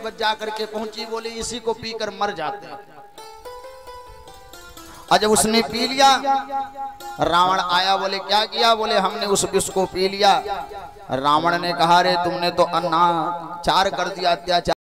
के बाद जा करके पहुंची, बोली इसी को पीकर मर जाते हैं। जब उसने पी लिया, रावण आया, बोले क्या किया? बोले हमने उस विष को पी लिया। रावण ने कहा रे तुमने तो अन्ना चार कर दिया, अत्याचार।